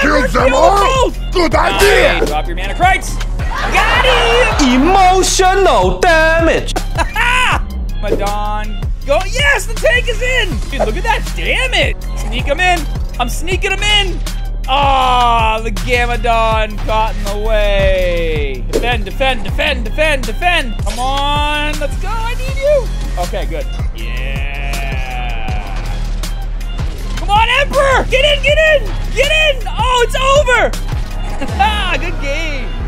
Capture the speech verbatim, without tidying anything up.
Killed them all? Good idea! Right, drop your mana crates. Got him! Emotional damage! Madon. Go, yes, the tank is in! Dude, look at that, damn it! Sneak him in! I'm sneaking him in! Ah, oh, the Gamadon got in the way. Defend, defend, defend, defend, defend! Come on, let's go, I need you! Okay, good. Yeah! Come on, Emperor! Get in, get in! Get in! Oh, it's over! Good game!